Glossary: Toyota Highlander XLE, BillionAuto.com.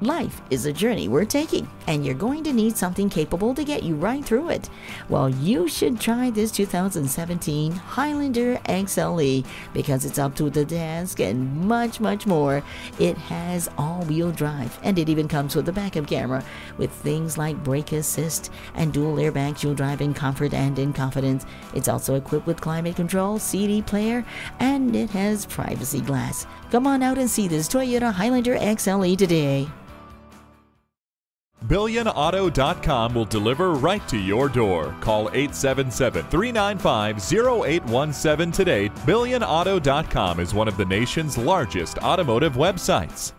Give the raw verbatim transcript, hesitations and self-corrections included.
Life is a journey we're taking, and you're going to need something capable to get you right through it. Well, you should try this two thousand seventeen Highlander X L E because it's up to the task and much, much more. It has all-wheel drive, and it even comes with a backup camera with things like brake assist and dual airbags. You'll drive in comfort and in confidence. It's also equipped with climate control, C D player, and it has privacy glass. Come on out and see this Toyota Highlander X L E today. Billion auto dot com will deliver right to your door. Call eight seven seven, three nine five, zero eight one seven today. Billion auto dot com is one of the nation's largest automotive websites.